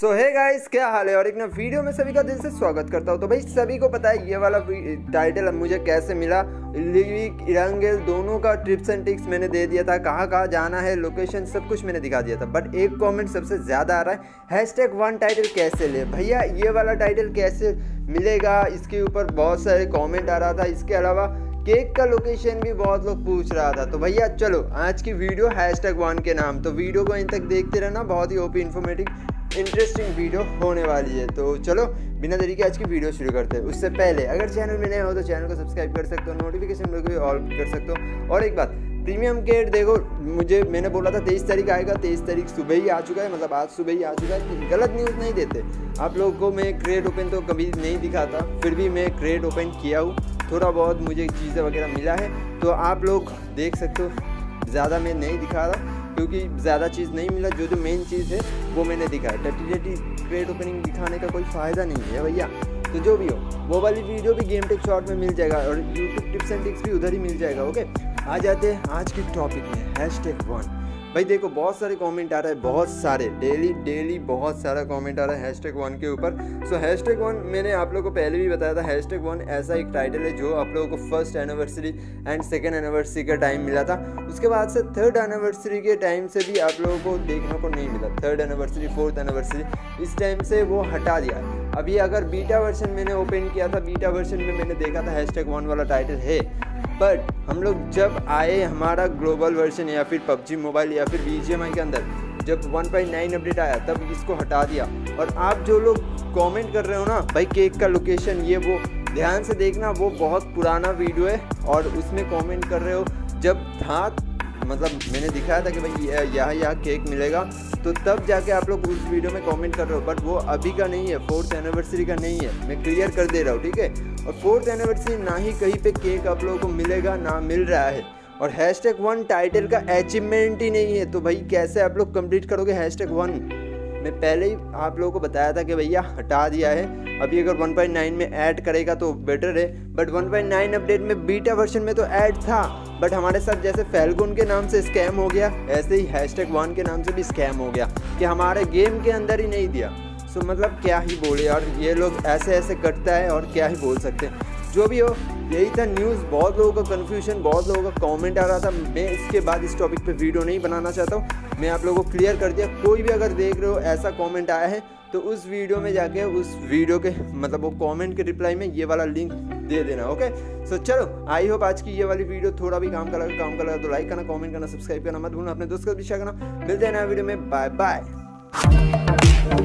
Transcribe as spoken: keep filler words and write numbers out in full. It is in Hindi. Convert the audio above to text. सो हे गाइस, क्या हाल है और एक नए वीडियो में सभी का दिल से स्वागत करता हूँ। तो भाई सभी को पता है ये वाला टाइटल मुझे कैसे मिला, लेवी इरांगेल दोनों का ट्रिप्स एंड ट्रिक्स मैंने दे दिया था, कहाँ कहाँ जाना है, लोकेशन सब कुछ मैंने दिखा दिया था। बट एक कमेंट सबसे ज़्यादा आ रहा है, हैशटैग वन टाइटल कैसे ले। भैया ये वाला टाइटल कैसे मिलेगा, इसके ऊपर बहुत सारे कॉमेंट आ रहा था। इसके अलावा केक का लोकेशन भी बहुत लोग पूछ रहा था। तो भैया चलो आज की वीडियो हैशटैग वन के नाम, तो वीडियो को इन तक देखते रहना, बहुत ही ओपी इन्फॉर्मेटिव इंटरेस्टिंग वीडियो होने वाली है। तो चलो बिना देरी के आज की वीडियो शुरू करते हैं। उससे पहले अगर चैनल में नए हो तो चैनल को सब्सक्राइब कर सकते हो, नोटिफिकेशन बेल को ऑल कर सकते हो। और एक बात, प्रीमियम केट देखो, मुझे मैंने बोला था तेईस तारीख आएगा, तेईस तारीख सुबह ही आ चुका है, मतलब आज सुबह ही आ चुका है। गलत न्यूज़ नहीं देते आप लोगों को। मैं क्रेड ओपन तो कभी नहीं दिखाता, फिर भी मैं क्रेड ओपन किया हूँ, थोड़ा बहुत मुझे चीज़ें वगैरह मिला है, तो आप लोग देख सकते हो। ज़्यादा मैं नहीं दिखा रहा क्योंकि ज़्यादा चीज़ नहीं मिला, जो जो मेन चीज़ है वो मैंने दिखाया। टट्टी टट्टी क्रेट ओपनिंग दिखाने का कोई फ़ायदा नहीं है भैया। तो जो भी हो वो वाली वीडियो भी गेम टेक शॉर्ट में मिल जाएगा और यूट्यूब टिप्स एंड टिक्स भी उधर ही मिल जाएगा। ओके, आ जाते हैं आज के टॉपिक में, हैशटैग वन। भाई देखो बहुत सारे कमेंट आ रहा है, बहुत सारे डेली डेली बहुत सारा कमेंट आ रहा है हैशटैग वन के ऊपर। सो हैशटैग वन मैंने आप लोगों को पहले भी बताया था, हैशटैग वन ऐसा एक टाइटल है जो आप लोगों को first anniversary and second anniversary का टाइम मिला था। उसके बाद से थर्ड एनिवर्सरी के टाइम से भी आप लोगों को देखने को नहीं मिला। थर्ड एनिवर्सरी, फोर्थ एनिवर्सरी, इस टाइम से वो हटा दिया। अभी अगर बीटा वर्जन मैंने ओपन किया था, बीटा वर्जन में मैंने देखा था हैशटैग वन वाला टाइटल है, बट हम लोग जब आए हमारा ग्लोबल वर्जन या फिर पबजी मोबाइल या फिर बीजीएमआई के अंदर जब वन पॉइंट नाइन अपडेट आया तब इसको हटा दिया। और आप जो लोग कमेंट कर रहे हो ना भाई केक का लोकेशन ये वो, ध्यान से देखना, वो बहुत पुराना वीडियो है और उसमें कमेंट कर रहे हो जब था, मतलब मैंने दिखाया था कि भाई यहाँ यहाँ केक मिलेगा, तो तब जाके आप लोग उस वीडियो में कमेंट कर रहे हो। बट वो अभी का नहीं है, फोर्थ एनिवर्सरी का नहीं है, मैं क्लियर कर दे रहा हूँ, ठीक है। और फोर्थ एनिवर्सरी ना ही कहीं पे केक आप लोगों को मिलेगा ना मिल रहा है, और हैशटैग वन टाइटल का अचीवमेंट ही नहीं है। तो भाई कैसे आप लोग कंप्लीट करोगे हैशटैग वन? मैं पहले ही आप लोगों को बताया था कि भैया हटा दिया है, अभी अगर वन पॉइंट नाइन में ऐड करेगा तो बेटर है। But one point nine update में बीटा वर्जन में तो ऐड था, बट हमारे साथ जैसे फैलगुन के नाम से स्कैम हो गया, ऐसे ही हैशटैग वन के नाम से भी स्कैम हो गया कि हमारे गेम के अंदर ही नहीं दिया। सो मतलब क्या ही बोले, और ये लोग ऐसे ऐसे कटता है और क्या ही बोल सकते हैं। जो भी हो यही था न्यूज़, बहुत लोगों का कन्फ्यूजन, बहुत लोगों का कमेंट आ रहा था। मैं इसके बाद इस टॉपिक पे वीडियो नहीं बनाना चाहता हूँ, मैं आप लोगों को क्लियर कर दिया। कोई भी अगर देख रहे हो ऐसा कमेंट आया है तो उस वीडियो में जाके उस वीडियो के मतलब वो कमेंट के रिप्लाई में ये वाला लिंक दे देना। ओके सो चलो, आई होप आज की ये वाली वीडियो थोड़ा भी काम का लगा काम का लगा तो लाइक करना, कॉमेंट करना, सब्सक्राइब करना मत भूलना, अपने दोस्त का भी शेयर करना। मिलते हैं नया वीडियो में, बाय बाय।